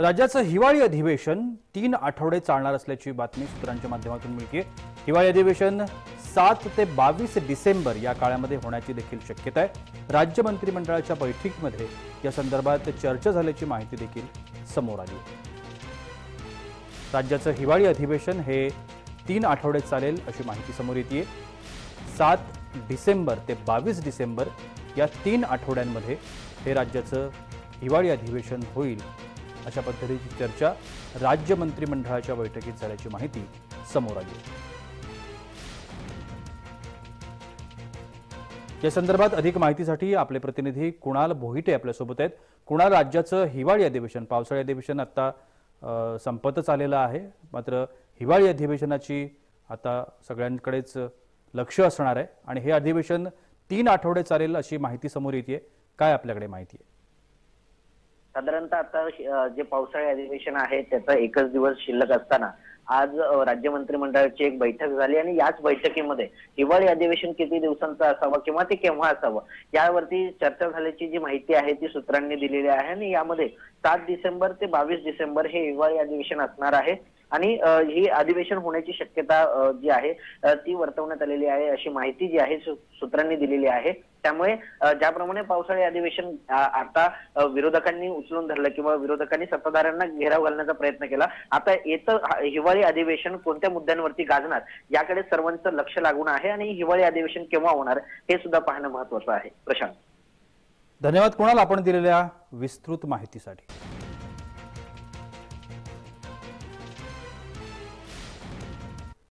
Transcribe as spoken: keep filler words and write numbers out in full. राज्याचं हिवाळी अधिवेशन तीन आठवडे चालणार असल्याची बातमी सूत्रांच्या माध्यमातून मिळते। हिवाळी अधिवेशन सात ते बावीस डिसेंबर या काळामध्ये होण्याची देखील शक्यता आहे। राज्य मंत्रिमंडळाच्या बैठकीमध्ये या संदर्भात चर्चा झाल्याची माहिती देखील समोर आली। राज्याचं हिवाळी अधिवेशन हे तीन आठवडे चालेल अशी माहिती समोर येते। सात डिसेंबर ते बावीस डिसेंबर या तीन आठवड्यांमध्ये हे राज्याचं हिवाळी अधिवेशन होईल अशा पद्धतीची चर्चा राज्य मंत्रिमंडळाच्या बैठकीत झाल्याची माहिती समोर आली। या संदर्भात अधिक माहितीसाठी आपले प्रतिनिधी कुणाल बोहिटे आपल्या सोबत आहेत। कुणाल, राज्याचं हिवाळी अधिवेशन, पावसाळी अधिवेशन आता संपतच आलेलं आहे, मात्र हिवाळी अधिवेशनाची आता सगळ्यांकडेच लक्ष असणार आहे आणि हे अधिवेशन तीन आठवडे चालेल अशी माहिती समोर येते। काय आपल्याकडे माहिती आहे? साधारणतः आता जे पावसाळी अधिवेशन आहे त्याचा एकच दिवस शिल्लक असताना आज राज्य मंत्रिमंडळाची एक बैठक झाली आणि याच बैठकीमध्ये हिवाळी अधिवेशन किती दिवसांचं असावं किंवा ते केव्हा असावं यावरती चर्चा झाल्याची जी माहिती आहे ती सूत्रांनी दिलेली आहे आणि यामध्ये सात डिसेंबर ते बावीस डिसेंबर हे हिवाळी अधिवेशन असणार आहे आणि ही अधिवेशन होण्याची शक्यता जी आहे ती वर्तवण्यात आलेली आहे अशी माहिती जी आहे सूत्रांनी दिलेली आहे। त्यामुळे ज्याप्रमाणे पावसाळी अधिवेशन आता विरोधकांनी उचलून धरलं किंवा विरोधकांनी सत्ताधाऱ्यांना घेराव घालण्याचा प्रयत्न केला, आता येतं हिवाळी अधिवेशन कोणत्या मुद्द्यांवरती गाजणार याकडे सर्वांचं लक्ष लागून आहे आणि हिवाळी अधिवेशन केव्हा होणार हे सुद्धा पाहणं महत्त्वाचं आहे। प्रशांत, धन्यवाद कुणाल आपण दिलेल्या विस्तृत माहितीसाठी।